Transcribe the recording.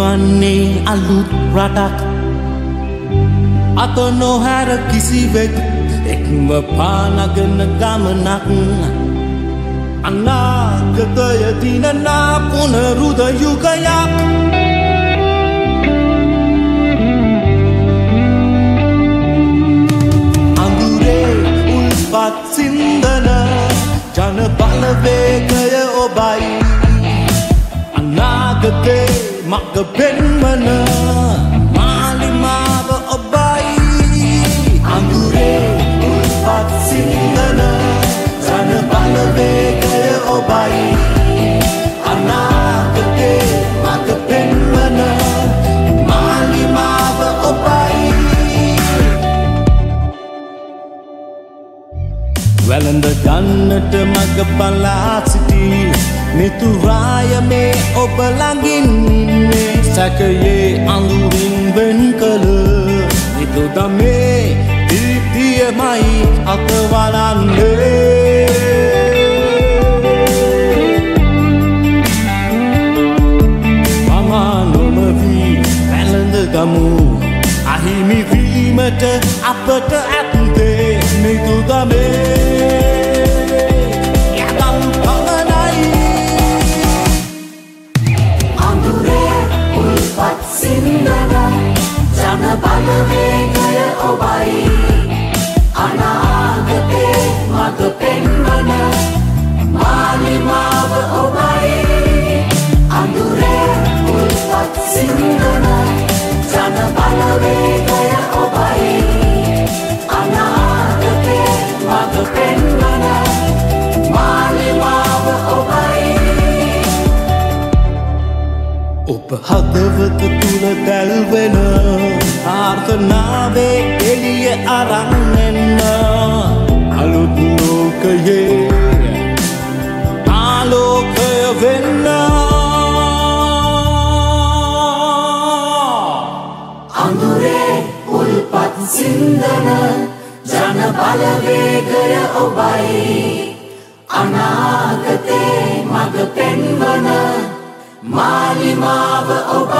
जीवने आलूट रातक अतो नो हर किसी वेक एक मपानग नगामनाक Anagatayatin na punarudayugayak Angure ulpat sindana Janabalave kaya obay Anagate magabenmana Malimaba obay Angure ulpat sindana Janabalave Well in the Ganat Magapalacity, Nituraya me Obalangin, Sakaye Andurin Benkala, Nitudame, Ditiamai, Akavalande. Kamu ahimi vimata apata atde nitudame yadam panai Andure ulpat sindana jana balave kaya obai anagate magapen mana malimava obai Andure ulpat sindana Hadavat tula dalvena Arthanave eliya arangenna Alut lokaye Alokaya venna Andure ulpat sindana Jana balave gaya obai Anagate magapenvana Mali Mava Oba